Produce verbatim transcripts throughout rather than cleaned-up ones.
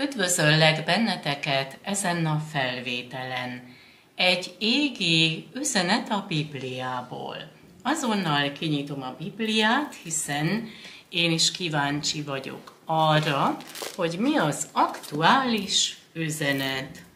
Üdvözöllek benneteket ezen a felvételen. Egy égi üzenet a Bibliából. Azonnal kinyitom a Bibliát, hiszen én is kíváncsi vagyok arra, hogy mi az aktuális üzenet.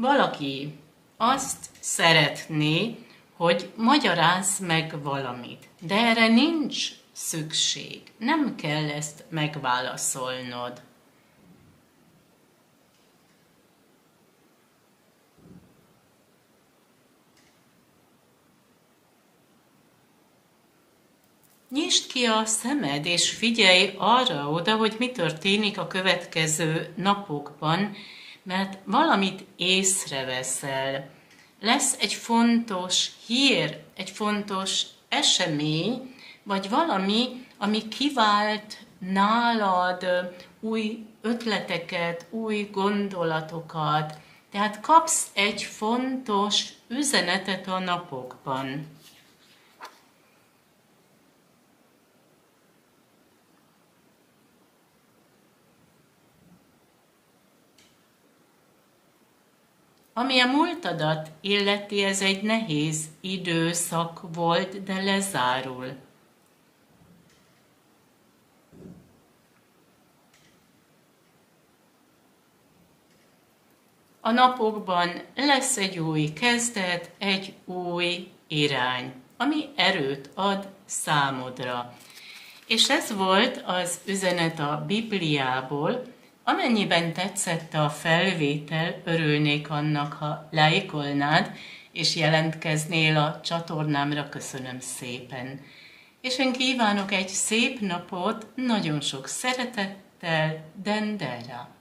Valaki azt szeretné, hogy magyarázz meg valamit, de erre nincs szükség, nem kell ezt megválaszolnod. Nyisd ki a szemed, és figyelj arra oda, hogy mi történik a következő napokban, mert valamit észreveszel. Lesz egy fontos hír, egy fontos esemény, vagy valami, ami kivált nálad új ötleteket, új gondolatokat. Tehát kapsz egy fontos üzenetet a napokban. Ami a múltadat illeti, ez egy nehéz időszak volt, de lezárul. A napokban lesz egy új kezdet, egy új irány, ami erőt ad számodra. És ez volt az üzenet a Bibliából. Amennyiben tetszett a felvétel, örülnék annak, ha lájkolnád, és jelentkeznél a csatornámra, köszönöm szépen. És én kívánok egy szép napot, nagyon sok szeretettel, Dendera.